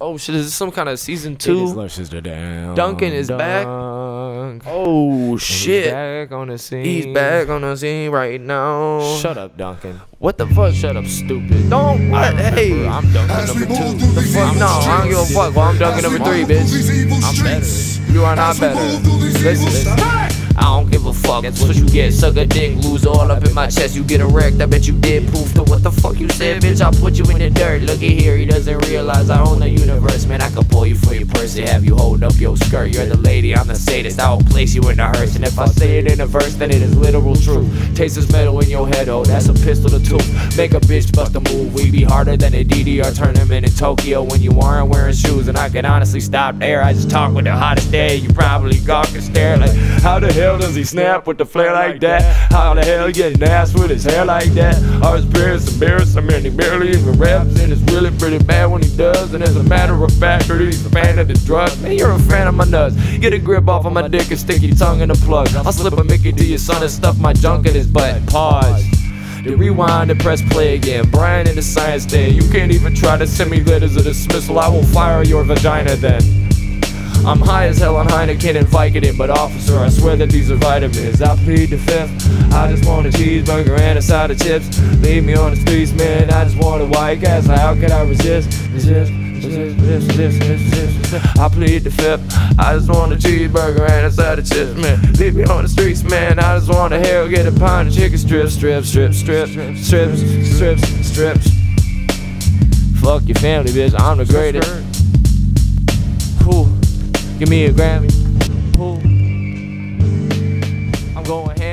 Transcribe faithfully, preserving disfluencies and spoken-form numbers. Oh shit, is this some kind of season two? It is Luscious Duncan. Duncan is Dunk. back. Oh shit. He's back on the scene. He's back on the scene right now. Shut up, Duncan. What the fuck? Shut up, stupid. Don't what? Hey. I'm Duncan number two. The fuck? No, I don't give a fuck. Well, I'm Duncan number three, bitch. I'm better. You are not better. Listen. I don't give a fuck, that's what you get. Suck a dick, loser, all up in my chest. You get erect, I bet you did proof to what the fuck you said. Bitch, I'll put you in the dirt. Look at here, he doesn't realize I own the universe. Man, I could pull you for your purse and have you hold up your skirt. You're the lady, I'm the sadist, I'll place you in a hearse. And if I say it in a verse, then it is literal truth. Taste this metal in your head, oh, that's a pistol to two. Make a bitch bust a move, we be harder than a D D R tournament in Tokyo when you aren't wearing shoes. And I could honestly stop there, I just talk with the hottest day. You probably gawk and stare like, how the hell does he snap with the flare like that? How the hell get an ass with his hair like that? Our spirits embarrassed, I mean, he barely even raps, and it's really pretty bad when he does. And as a matter of fact, he's a fan of the drugs. Man, you're a fan of my nuts. Get a grip off of my dick and stick your tongue in the plug. I'll slip a Mickey to your son and stuff my junk in his butt. Pause. Then rewind and press play again. Brian in the science day. You can't even try to send me letters of dismissal. I will fire your vagina then. I'm high as hell on Heineken and Vicodin, but officer, I swear that these are vitamins. I plead the fifth. I just want a cheeseburger and a side of chips. Leave me on the streets, man. I just want a White Castle. How could I resist? Resist, resist, resist, resist, resist. I plead the fifth. I just want a cheeseburger and a side of chips, man. Leave me on the streets, man. I just want a hell get a pound of chicken strips, strips, strips, strips, strips, strips, strips, strips, strips. Fuck your family, bitch. I'm the greatest. Give me a Grammy. Ooh. I'm going.